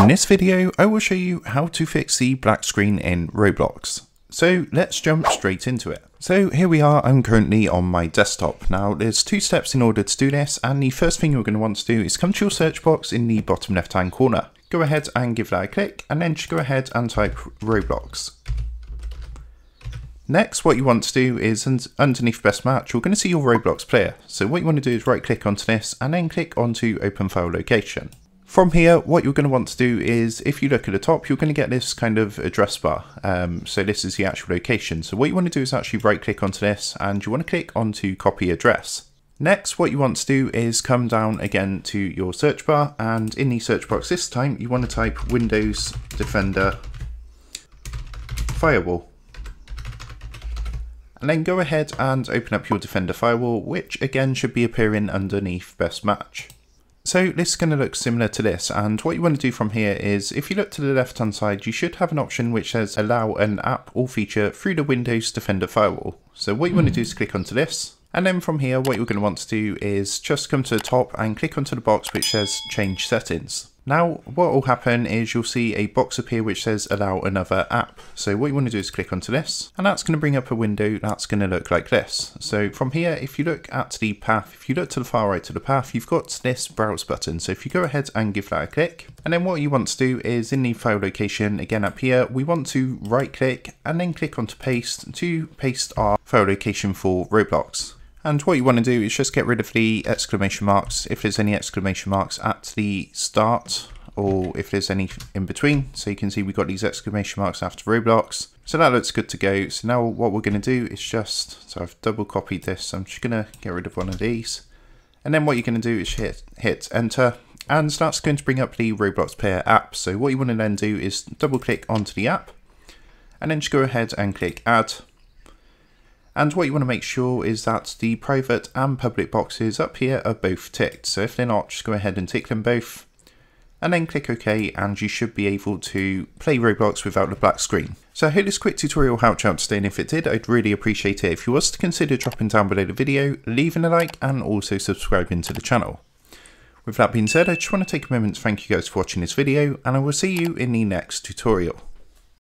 In this video, I will show you how to fix the black screen in Roblox. So let's jump straight into it. So here we are, I'm currently on my desktop. Now there's two steps in order to do this, and the first thing you're going to want to do is come to your search box in the bottom left hand corner. Go ahead and give that a click, and then just go ahead and type Roblox. Next, what you want to do is underneath best match, you're going to see your Roblox player. So what you want to do is right click onto this and then click onto open file location. From here, what you're going to want to do is, if you look at the top, you're going to get this kind of address bar. So this is the actual location. So what you want to do is actually right click onto this and you want to click onto copy address. Next, what you want to do is come down again to your search bar, and in the search box this time, you want to type Windows Defender Firewall. And then go ahead and open up your Defender Firewall, which again should be appearing underneath best match. So this is going to look similar to this, and what you want to do from here is, if you look to the left hand side, you should have an option which says allow an app or feature through the Windows Defender Firewall. So what you want to do is click onto this, and then from here what you're going to want to do is just come to the top and click onto the box which says change settings. Now what will happen is you'll see a box appear which says allow another app. So what you want to do is click onto this, and that's going to bring up a window that's going to look like this. So from here, if you look at the path, if you look to the far right of the path, you've got this browse button. So if you go ahead and give that a click, and then what you want to do is in the file location again up here, we want to right click and then click onto paste to paste our file location for Roblox. And what you want to do is just get rid of the exclamation marks, if there's any exclamation marks at the start or if there's any in between. So you can see we've got these exclamation marks after Roblox. So that looks good to go. So now what we're going to do is just, so I've double copied this, so I'm just going to get rid of one of these. And then what you're going to do is hit enter, and that's going to bring up the Roblox Player app. So what you want to then do is double click onto the app and then just go ahead and click add. And what you want to make sure is that the private and public boxes up here are both ticked. So if they're not, just go ahead and tick them both and then click OK, and you should be able to play Roblox without the black screen. So I hope this quick tutorial helped you out today, and if it did, I'd really appreciate it if you was to consider dropping down below the video, leaving a like, and also subscribing to the channel. With that being said, I just want to take a moment to thank you guys for watching this video, and I will see you in the next tutorial.